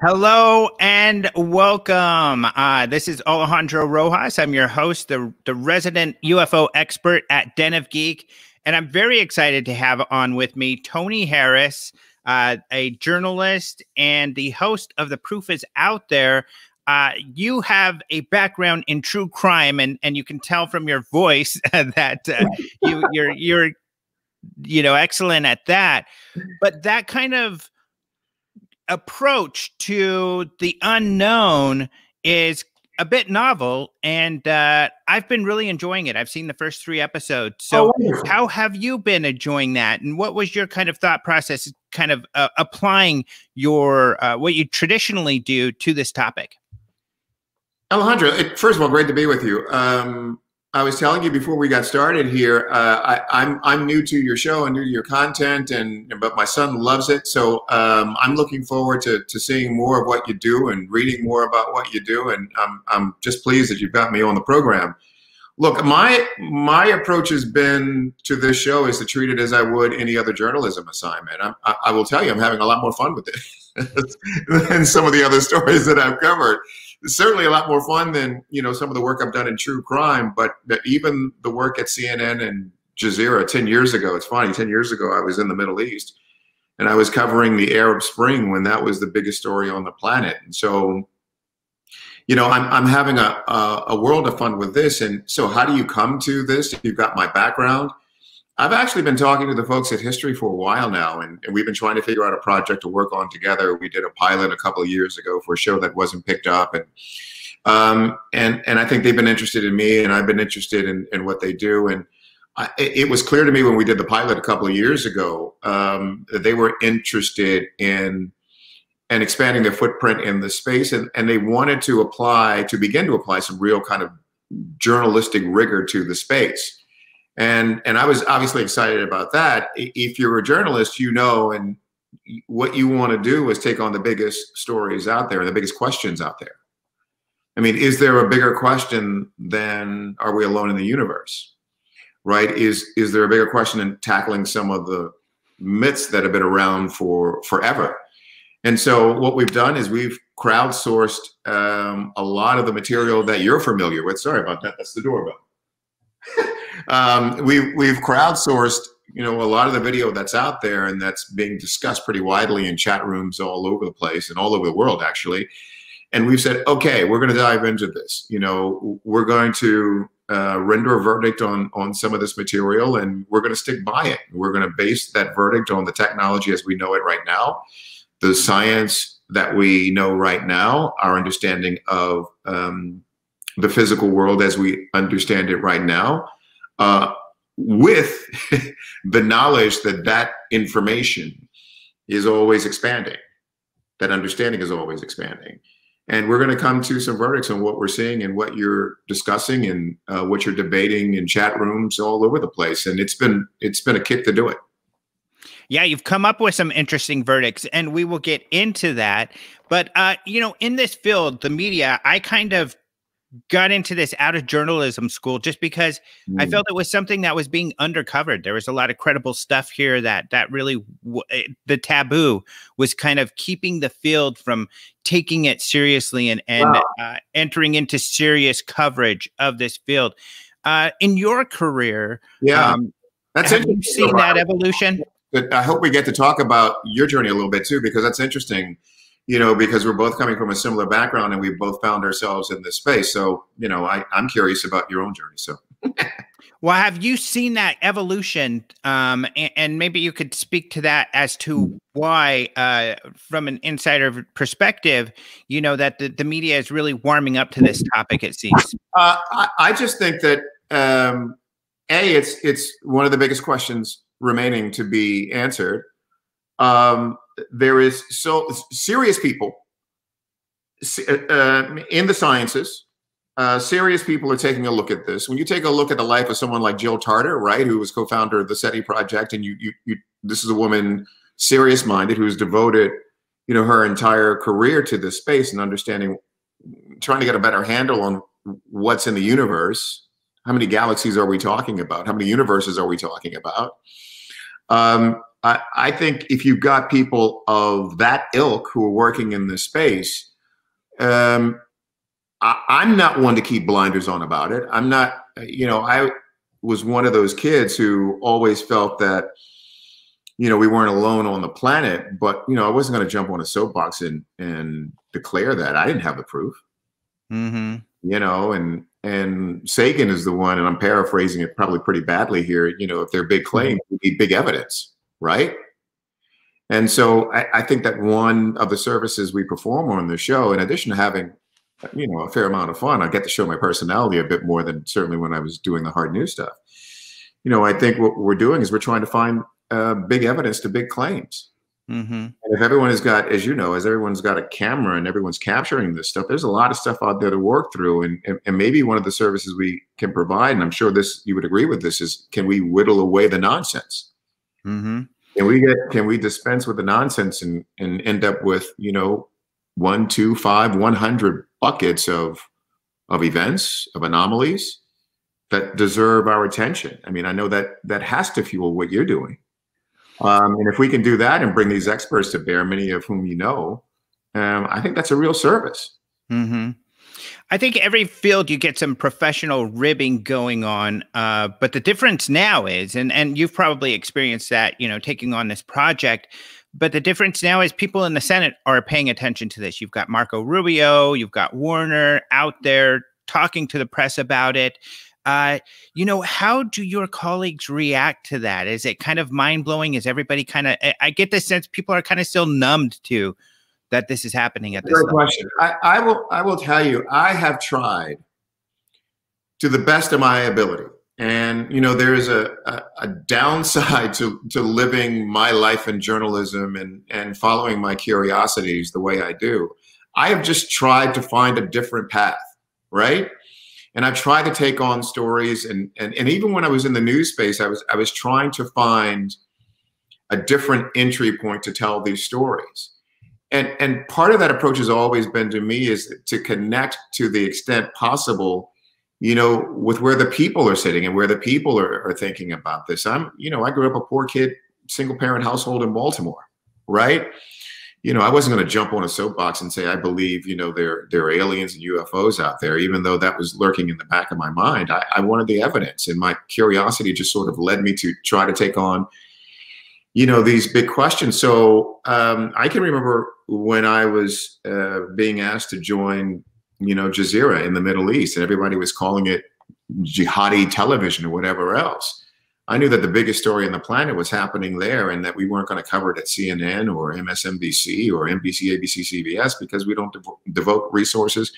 Hello and welcome. This is Alejandro Rojas. I'm your host, the resident UFO expert at Den of Geek. And I'm very excited to have on with me Tony Harris, a journalist and the host of The Proof Is Out There. You have a background in true crime, and you can tell from your voice that you're excellent at that. But that kind of approach to the unknown is a bit novel, and I've been really enjoying it. I've seen the first 3 episodes. So how have you been enjoying that? And what was your kind of thought process, kind of applying your what you traditionally do to this topic? Alejandro, first of all, great to be with you. I was telling you before we got started here, I'm new to your show and new to your content, but my son loves it. So I'm looking forward to seeing more of what you do and reading more about what you do. And I'm just pleased that you've got me on the program. Look, my approach has been to this show is to treat it as I would any other journalism assignment. I will tell you, I'm having a lot more fun with it than some of the other stories that I've covered. It's certainly a lot more fun than, you know, some of the work I've done in true crime, but even the work at CNN and Jazeera 10 years ago, it's funny, 10 years ago I was in the Middle East and I was covering the Arab Spring when that was the biggest story on the planet. And so, you know, I'm having a world of fun with this. And so how do you come to this if you've got my background? I've actually been talking to the folks at History for a while now, and we've been trying to figure out a project to work on together. We did a pilot a couple of years ago for a show that wasn't picked up, and I think they've been interested in me, and I've been interested in what they do. And it was clear to me when we did the pilot a couple of years ago that they were interested in and expanding their footprint in the space, and they wanted to begin to apply some real kind of journalistic rigor to the space. And I was obviously excited about that. If you're a journalist, you know, and what you want to do is take on the biggest stories out there and the biggest questions out there. I mean, is there a bigger question than are we alone in the universe, right? Is there a bigger question than tackling some of the myths that have been around for forever? And so what we've done is we've crowdsourced a lot of the material that you're familiar with. Sorry about that. That's the doorbell. We've crowdsourced, you know, a lot of the video that's out there and that's being discussed pretty widely in chat rooms all over the place and all over the world, actually. And we've said, okay, we're going to dive into this. You know, we're going to render a verdict on some of this material, and we're going to stick by it. We're going to base that verdict on the technology as we know it right now, the science that we know right now, our understanding of the physical world as we understand it right now, with the knowledge that that information is always expanding, that understanding is always expanding. And we're going to come to some verdicts on what we're seeing and what you're discussing and what you're debating in chat rooms all over the place. And it's been a kick to do it. Yeah, you've come up with some interesting verdicts, and we will get into that. But, you know, in this field, the media, I kind of got into this out of journalism school just because I felt it was something that was being undercovered. There was a lot of credible stuff here that really the taboo was kind of keeping the field from taking it seriously and entering into serious coverage of this field. In your career, yeah, that's have you seen that evolution? But I hope we get to talk about your journey a little bit too, because that's interesting. You know, because we're both coming from a similar background and we both found ourselves in this space. So, you know, I'm curious about your own journey. So, well, have you seen that evolution? And maybe you could speak to that as to why, from an insider perspective, you know, that the media is really warming up to this topic, it seems. I just think that, A, it's one of the biggest questions remaining to be answered. There is so serious people in the sciences, serious people are taking a look at this. When you take a look at the life of someone like Jill Tarter, right, who was co-founder of the SETI project, and this is a woman serious-minded who's devoted, you know, her entire career to this space and understanding, trying to get a better handle on what's in the universe. How many galaxies are we talking about? How many universes are we talking about? I think if you've got people of that ilk who are working in this space, I'm not one to keep blinders on about it. I'm not, you know, I was one of those kids who always felt that, you know, we weren't alone on the planet, but, you know, I wasn't going to jump on a soapbox and declare that I didn't have the proof. Mm-hmm. You know, and Sagan is the one, and I'm paraphrasing it probably pretty badly here, you know, if they're big claims, we need big evidence, right? And so I think that one of the services we perform on the show, in addition to having, you know, a fair amount of fun, I get to show my personality a bit more than certainly when I was doing the hard news stuff. You know, I think what we're doing is we're trying to find big evidence to big claims. Mm-hmm. And if everyone has got, as you know, as everyone's got a camera and everyone's capturing this stuff, there's a lot of stuff out there to work through. And maybe one of the services we can provide, and I'm sure this, you would agree with this, is can we whittle away the nonsense? Mm-hmm. Can we dispense with the nonsense and end up with, you know, 1, 2, 5, 100 buckets of events, of anomalies that deserve our attention? I mean, I know that that has to fuel what you're doing. And if we can do that and bring these experts to bear, many of whom you know, I think that's a real service. Mm-hmm. I think every field you get some professional ribbing going on, but the difference now is, and you've probably experienced that, you know, taking on this project, but the difference now is people in the Senate are paying attention to this. You've got Marco Rubio, you've got Warner out there talking to the press about it. You know, how do your colleagues react to that? Is it kind of mind-blowing? Is everybody kind of, I get the sense people are kind of still numbed to that this is happening at this level. Great question. I will tell you, I have tried to the best of my ability. And, you know, there is a downside to living my life in journalism and following my curiosities the way I do. I have just tried to find a different path, right? And I tried to take on stories, and even when I was in the news space, I was trying to find a different entry point to tell these stories. And part of that approach has always been to me is to connect to the extent possible, you know, with where the people are sitting and where the people are thinking about this. You know, I grew up a poor kid, single parent household in Baltimore, right? You know, I wasn't going to jump on a soapbox and say, I believe, you know, there are aliens and UFOs out there, even though that was lurking in the back of my mind. I wanted the evidence, and my curiosity just sort of led me to try to take on, you know, these big questions. So I can remember when I was being asked to join, you know, Jazeera in the Middle East, and everybody was calling it jihadi television or whatever else. I knew that the biggest story on the planet was happening there, and that we weren't going to cover it at CNN or MSNBC or NBC, ABC, CBS, because we don't devote resources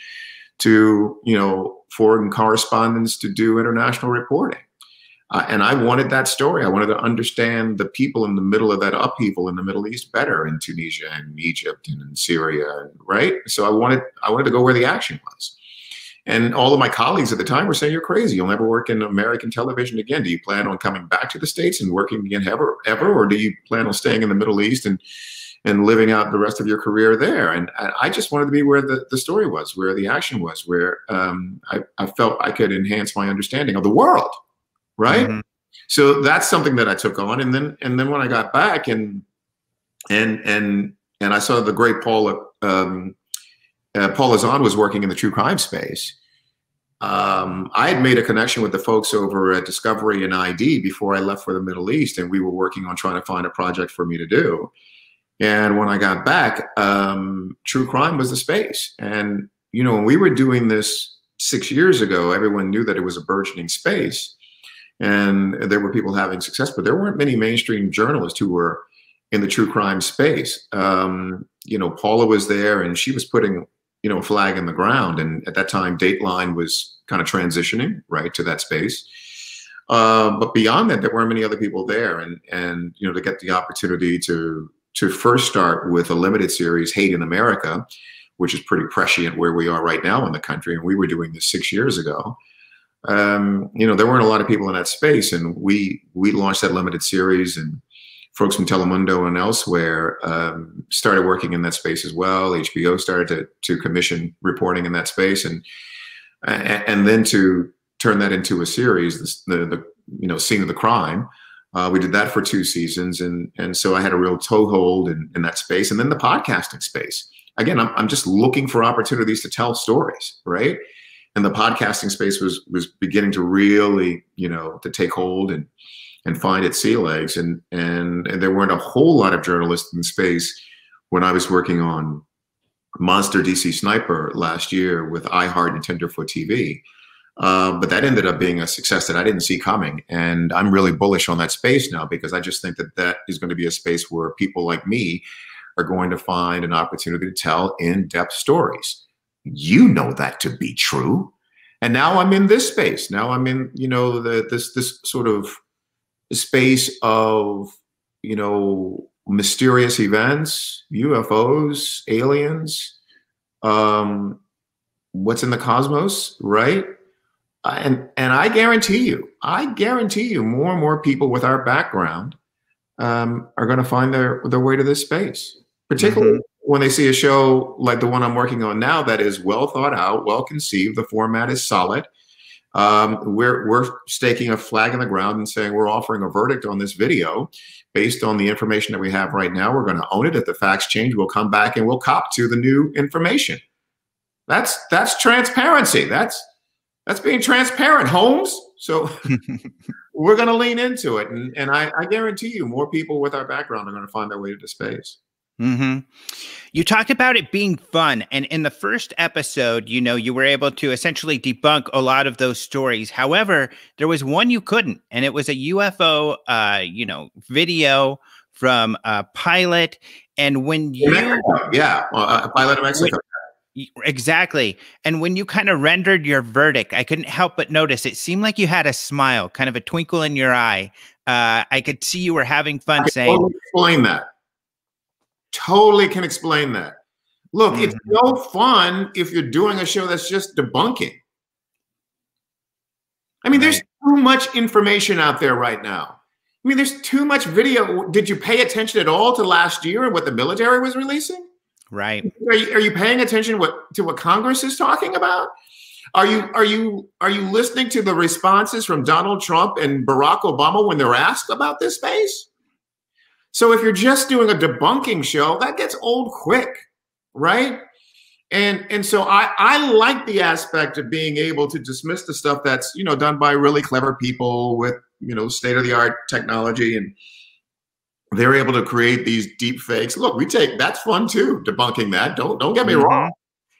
to, you know, foreign correspondents to do international reporting. And I wanted that story. I wanted to understand the people in the middle of that upheaval in the Middle East better, in Tunisia and Egypt and in Syria, right? So I wanted to go where the action was. And all of my colleagues at the time were saying, you're crazy. You'll never work in American television again. Do you plan on coming back to the States and working again ever? Or do you plan on staying in the Middle East and living out the rest of your career there? And I just wanted to be where the story was, where the action was, where I felt I could enhance my understanding of the world, right? Mm-hmm. So that's something that I took on. And then when I got back and I saw the great Paula Zahn was working in the true crime space. I had made a connection with the folks over at Discovery and ID before I left for the Middle East, and we were working on trying to find a project for me to do. And when I got back, true crime was the space. And, you know, when we were doing this 6 years ago, everyone knew that it was a burgeoning space and there were people having success, but there weren't many mainstream journalists who were in the true crime space. You know, Paula was there, and she was putting, you know, a flag in the ground. And at that time, Dateline was kind of transitioning right to that space. But beyond that, there weren't many other people there. And you know, to get the opportunity to first start with a limited series, Hate in America, which is pretty prescient where we are right now in the country. And we were doing this 6 years ago. You know, there weren't a lot of people in that space. And we launched that limited series, and folks from Telemundo and elsewhere started working in that space as well. HBO started to commission reporting in that space, and then to turn that into a series, the you know, Scene of the Crime, We did that for 2 seasons. And so I had a real toehold in that space. And then the podcasting space. Again, I'm just looking for opportunities to tell stories, right? And the podcasting space was beginning to really, to take hold and find its sea legs. And there weren't a whole lot of journalists in space when I was working on Monster DC Sniper last year with iHeart and Tenderfoot TV. But that ended up being a success that I didn't see coming. And I'm really bullish on that space now, because I just think that that is going to be a space where people like me are going to find an opportunity to tell in-depth stories. You know that to be true. And now I'm in this space. Now I'm in, this sort of space of, mysterious events, UFOs, aliens, what's in the cosmos, right? And I guarantee you more and more people with our background are going to find their way to this space, particularly when they see a show like the one I'm working on now that is well thought out, well conceived. The format is solid. We're staking a flag in the ground and saying we're offering a verdict on this video based on the information that we have right now. We're going to own it. If the facts change, we'll come back and we'll cop to the new information. That's transparency. That's being transparent, Holmes. So we're going to lean into it. And I guarantee you more people with our background are going to find their way to the space. Mm-hmm. You talked about it being fun. And in the first episode, you were able to essentially debunk a lot of those stories. However, there was one you couldn't, and it was a UFO, video from a pilot. And when you, a pilot in Mexico. Exactly. And when you kind of rendered your verdict, I couldn't help but notice it seemed like you had a smile, kind of a twinkle in your eye. I could see you were having fun saying, totally explain that. Totally can explain that. Look, it's no fun if you're doing a show that's just debunking. I mean, there's too much information out there right now. I mean, there's too much video. Did you pay attention at all to last year and what the military was releasing? Right. Are you paying attention to what Congress is talking about? Are you listening to the responses from Donald Trump and Barack Obama when they're asked about this space? So if you're just doing a debunking show, that gets old quick, right? And so I like the aspect of being able to dismiss the stuff that's, done by really clever people with, state-of-the-art technology, and they're able to create these deep fakes. Look, that's fun too, debunking that. Don't get me wrong.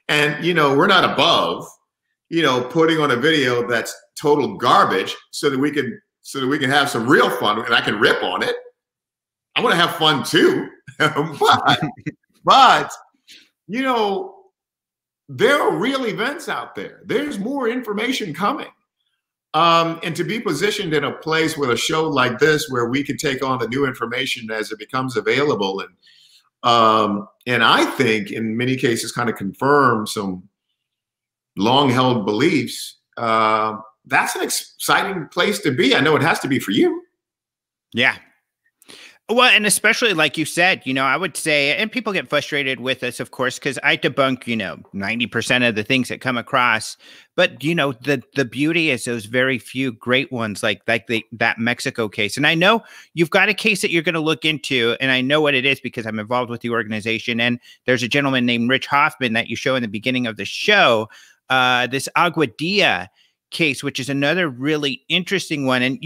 And, we're not above, putting on a video that's total garbage so that we can have some real fun, and I can rip on it. I want to have fun too, but there are real events out there. There's more information coming, and to be positioned in a place with a show like this where we can take on the new information as it becomes available, and I think in many cases kind of confirm some long-held beliefs. That's an exciting place to be. I know it has to be for you. Yeah. Well, and especially like you said, I would say, and people get frustrated with us, of course, because I debunk, 90% of the things that come across. But, the beauty is those very few great ones like that Mexico case. And I know you've got a case that you're going to look into, and I know what it is because I'm involved with the organization. And there's a gentleman named Rich Hoffman that you show in the beginning of the show, this Aguadilla case, which is another really interesting one, and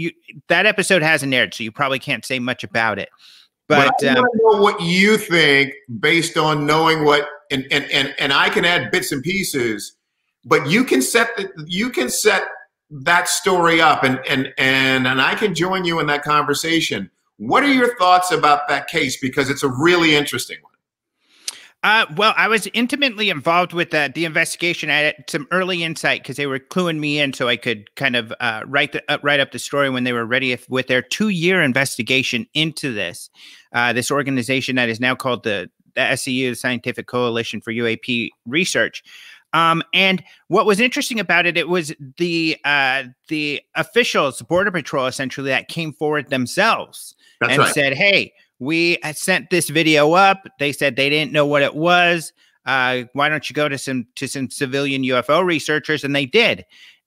that episode hasn't aired, so you probably can't say much about it. But I want to know what you think based on knowing what, and I can add bits and pieces, but you can set that story up, and I can join you in that conversation. What are your thoughts about that case? Because it's a really interesting one. Well, I was intimately involved with the investigation. I had some early insight because they were cluing me in so I could kind of write up the story when they were ready with their 2-year investigation into this organization that is now called the SCU, the Scientific Coalition for UAP Research. And what was interesting about it was the officials, Border Patrol, essentially, that came forward themselves said, hey, we sent this video up. They said they didn't know what it was. Why don't you go to some civilian UFO researchers? And they did.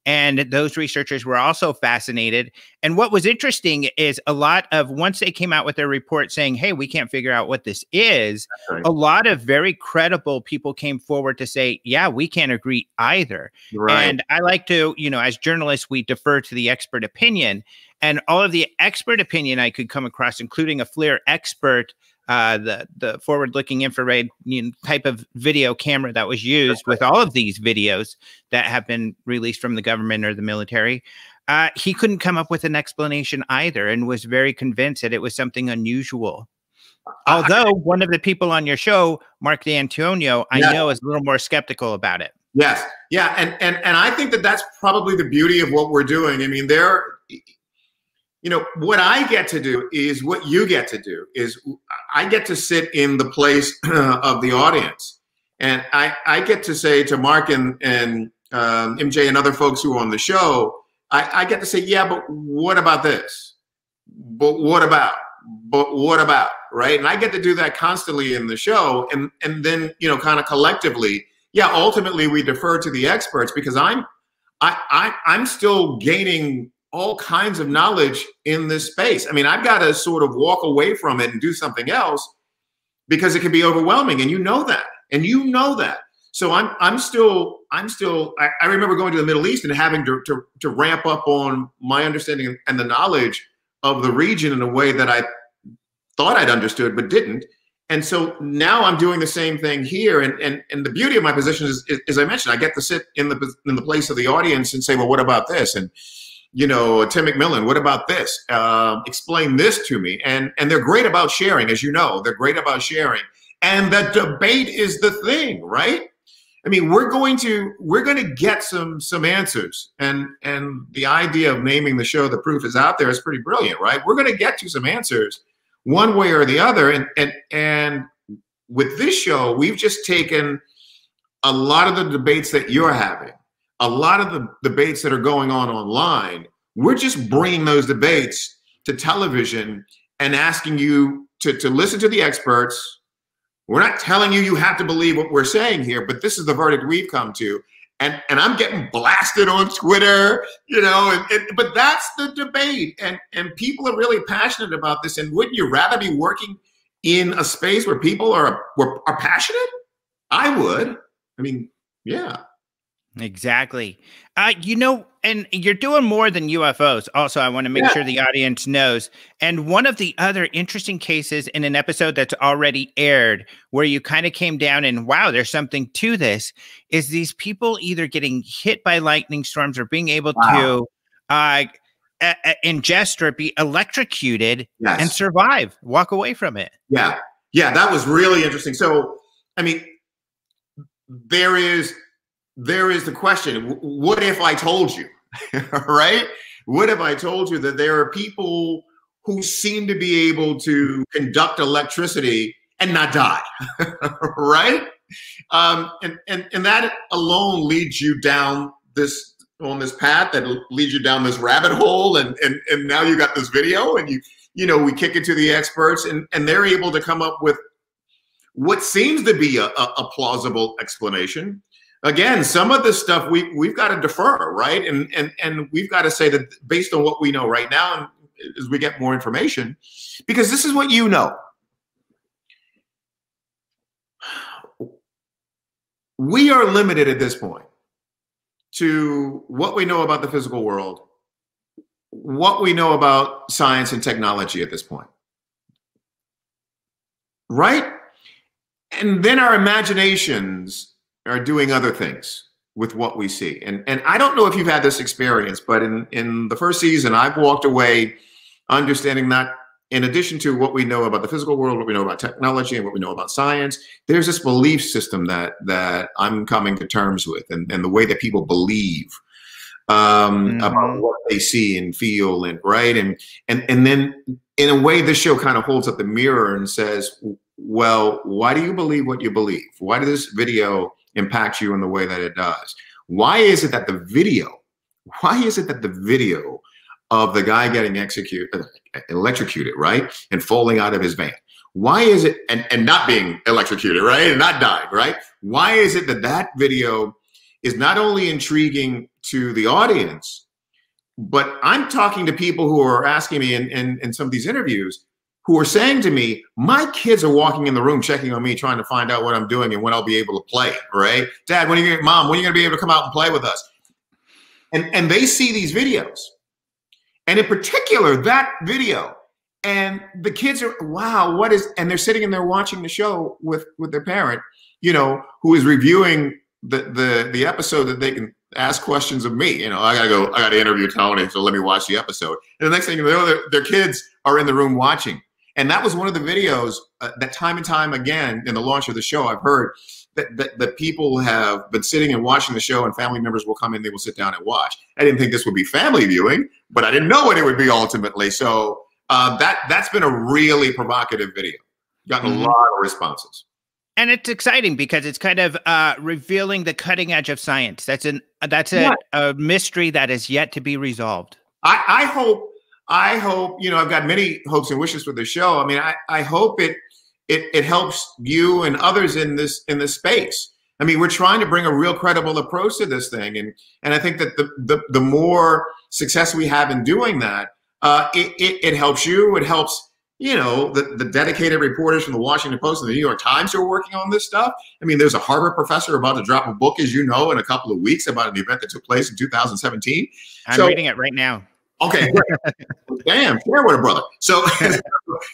And those researchers were also fascinated. And what was interesting is a lot of, once they came out with their report saying, hey, we can't figure out what this is, right, a lot of very credible people came forward to say, yeah, we can't agree either. Right. And I like to, you know, as journalists, we defer to the expert opinion. And all of the expert opinion I could come across, including a FLIR expert, the forward-looking infrared type of video camera that was used with all of these videos that have been released from the government or the military, he couldn't come up with an explanation either and was very convinced that it was something unusual. Although one of the people on your show, Mark D'Antonio, I know is a little more skeptical about it. Yes. Yeah. And I think that that's probably the beauty of what we're doing. I mean, there, you know, what I get to do is what you get to do is I get to sit in the place of the audience. And I get to say to Mark and MJ and other folks who are on the show, I get to say, yeah, but what about this? But what about? But what about? Right? And I get to do that constantly in the show. And then, you know, kind of collectively, yeah, ultimately we defer to the experts because I'm still gaining all kinds of knowledge in this space. I mean, I've got to sort of walk away from it and do something else because it can be overwhelming. And you know that, and you know that. So I remember going to the Middle East and having to ramp up on my understanding and the knowledge of the region in a way that I thought I'd understood, but didn't. And so now I'm doing the same thing here. And the beauty of my position is, as I mentioned, I get to sit in the place of the audience and say, well, what about this? And, you know, Tim McMillan, what about this? Explain this to me. And they're great about sharing, as you know. They're great about sharing. And the debate is the thing, right? I mean, we're going to get some answers. And the idea of naming the show The Proof Is Out There is pretty brilliant, right? We're going to get you some answers one way or the other. And with this show, we've just taken a lot of the debates that you're having, a lot of the debates that are going on online. We're just bringing those debates to television and asking you to listen to the experts. We're not telling you you have to believe what we're saying here, but this is the verdict we've come to. And I'm getting blasted on Twitter, you know, but that's the debate. And people are really passionate about this. And wouldn't you rather be working in a space where people are passionate? I would. I mean, yeah. Exactly. You know, and you're doing more than UFOs. Also, I want to make sure the audience knows. And one of the other interesting cases in an episode that's already aired where you kind of came down and, wow, there's something to this, is these people either getting hit by lightning storms or being able to ingest or be electrocuted and survive, walk away from it. Yeah. Yeah, that was really interesting. So, I mean, there is the question, what if I told you, right? What if I told you that there are people who seem to be able to conduct electricity and not die, right? And that alone leads you down this path that leads you down this rabbit hole. And now you got this video and you know, we kick it to the experts and they're able to come up with what seems to be a plausible explanation. Again, some of this stuff we've got to defer, right? And we've got to say that based on what we know right now, and as we get more information, because this is what you know. We are limited at this point to what we know about the physical world, what we know about science and technology at this point, right? And then our imaginations are doing other things with what we see. And I don't know if you've had this experience, but in the first season, I've walked away understanding that in addition to what we know about the physical world, what we know about technology and what we know about science, there's this belief system that I'm coming to terms with and the way that people believe about what they see and feel and right. And then in a way, this show kind of holds up the mirror and says, well, why do you believe what you believe? Why did this video impact you in the way that it does? Why is it that the video of the guy getting electrocuted, right, and falling out of his van, why is it and not being electrocuted, right, and not dying, right, why is it that video is not only intriguing to the audience. But I'm talking to people who are asking me in some of these interviews who are saying to me, my kids are walking in the room, checking on me, trying to find out what I'm doing and when I'll be able to play, right? Dad, when are you, Mom, when are you going to be able to come out and play with us? And they see these videos. And in particular, that video. And the kids are, wow, what is, and they're sitting and they're watching the show with their parent, you know, who is reviewing the episode that they can ask questions of me. You know, I got to interview Tony, so let me watch the episode. And the next thing you know, their kids are in the room watching. And that was one of the videos that time and time again in the launch of the show, I've heard that people have been sitting and watching the show, and family members will come in, they will sit down and watch. I didn't think this would be family viewing, but I didn't know what it would be ultimately. So that's been a really provocative video. Gotten a lot of responses. And it's exciting because it's kind of revealing the cutting edge of science. That's a mystery that is yet to be resolved. I hope, you know, I've got many hopes and wishes for the show. I mean, I hope it helps you and others in this space. I mean, we're trying to bring a real credible approach to this thing. And I think that the more success we have in doing that, it helps you, it helps, you know, the dedicated reporters from the Washington Post and the New York Times who are working on this stuff. I mean, there's a Harvard professor about to drop a book, as you know, in a couple of weeks about an event that took place in 2017. I'm reading it right now. Okay. Damn, share with a brother. So,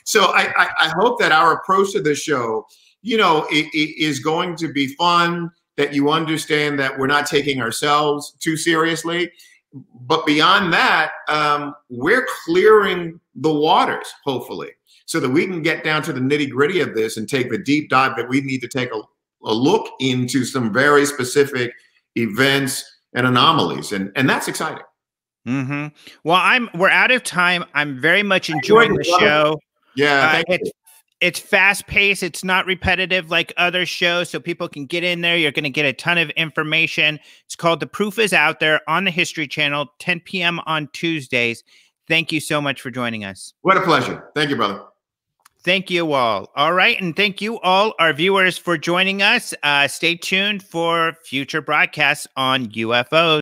so I hope that our approach to this show, you know, it is going to be fun, that you understand that we're not taking ourselves too seriously. But beyond that, we're clearing the waters, hopefully, so that we can get down to the nitty gritty of this and take the deep dive that we need to take a look into some very specific events and anomalies. And that's exciting. Mm-hmm. Well, we're out of time. I'm very much enjoying the show. Yeah. It's fast paced. It's not repetitive like other shows. So people can get in there. You're going to get a ton of information. It's called The Proof Is Out There on the History Channel, 10 p.m. on Tuesdays. Thank you so much for joining us. What a pleasure. Thank you, brother. Thank you all. All right. And thank you all, our viewers, for joining us. Stay tuned for future broadcasts on UFOs.